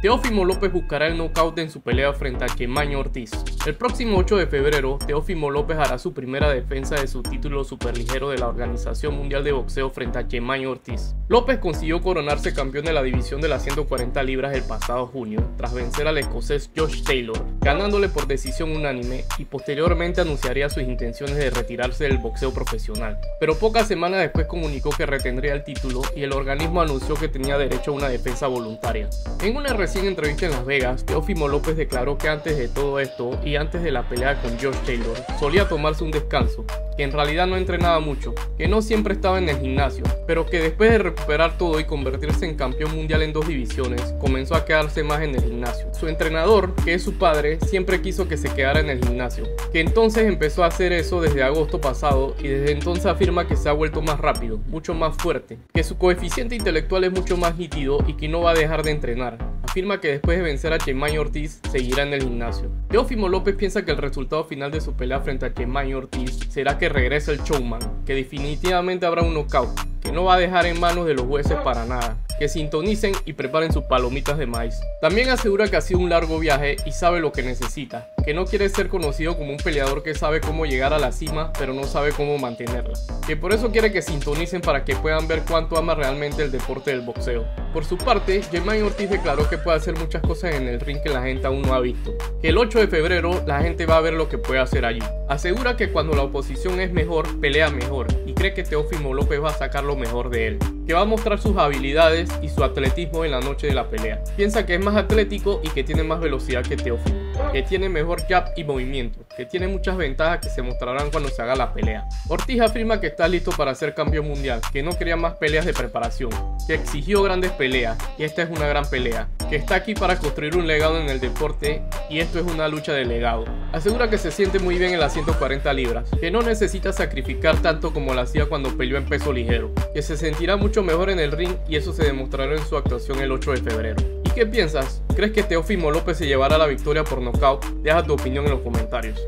Teofimo López buscará el nocaut en su pelea frente a Jamaine Ortiz. El próximo 8 de febrero, Teofimo López hará su primera defensa de su título superligero de la Organización Mundial de Boxeo frente a Jamaine Ortiz. López consiguió coronarse campeón de la división de las 140 libras el pasado junio, tras vencer al escocés Josh Taylor, ganándole por decisión unánime, y posteriormente anunciaría sus intenciones de retirarse del boxeo profesional. Pero pocas semanas después comunicó que retendría el título y el organismo anunció que tenía derecho a una defensa voluntaria. En una recién entrevista en Las Vegas, Teofimo López declaró que antes de todo esto y antes de la pelea con Josh Taylor, solía tomarse un descanso, que en realidad no entrenaba mucho, que no siempre estaba en el gimnasio, pero que después de recuperar todo y convertirse en campeón mundial en 2 divisiones, comenzó a quedarse más en el gimnasio. Su entrenador, que es su padre, siempre quiso que se quedara en el gimnasio, que entonces empezó a hacer eso desde agosto pasado y desde entonces afirma que se ha vuelto más rápido, mucho más fuerte, que su coeficiente intelectual es mucho más nítido y que no va a dejar de entrenar. Afirma que después de vencer a Jamaine Ortiz seguirá en el gimnasio. Teofimo López piensa que el resultado final de su pelea frente a Jamaine Ortiz será que regrese el showman, que definitivamente habrá un knockout, que no va a dejar en manos de los jueces para nada, que sintonicen y preparen sus palomitas de maíz. También asegura que ha sido un largo viaje y sabe lo que necesita, que no quiere ser conocido como un peleador que sabe cómo llegar a la cima pero no sabe cómo mantenerla, que por eso quiere que sintonicen para que puedan ver cuánto ama realmente el deporte del boxeo. Por su parte, Jamaine Ortiz declaró que puede hacer muchas cosas en el ring que la gente aún no ha visto, que el 8 de febrero la gente va a ver lo que puede hacer allí. Asegura que cuando la oposición es mejor, pelea mejor, y cree que Teofimo López va a sacar lo mejor de él, que va a mostrar sus habilidades y su atletismo en la noche de la pelea. Piensa que es más atlético y que tiene más velocidad que Teofimo, que tiene mejor jab y movimiento, que tiene muchas ventajas que se mostrarán cuando se haga la pelea. Ortiz afirma que está listo para ser campeón mundial, que no quería más peleas de preparación, que exigió grandes peleas y esta es una gran pelea, que está aquí para construir un legado en el deporte y esto es una lucha de legado. Asegura que se siente muy bien en las 140 libras, que no necesita sacrificar tanto como lo hacía cuando peleó en peso ligero, que se sentirá mucho mejor en el ring y eso se demostrará en su actuación el 8 de febrero. ¿Qué piensas? ¿Crees que Teofimo López se llevará la victoria por nocaut? Deja tu opinión en los comentarios.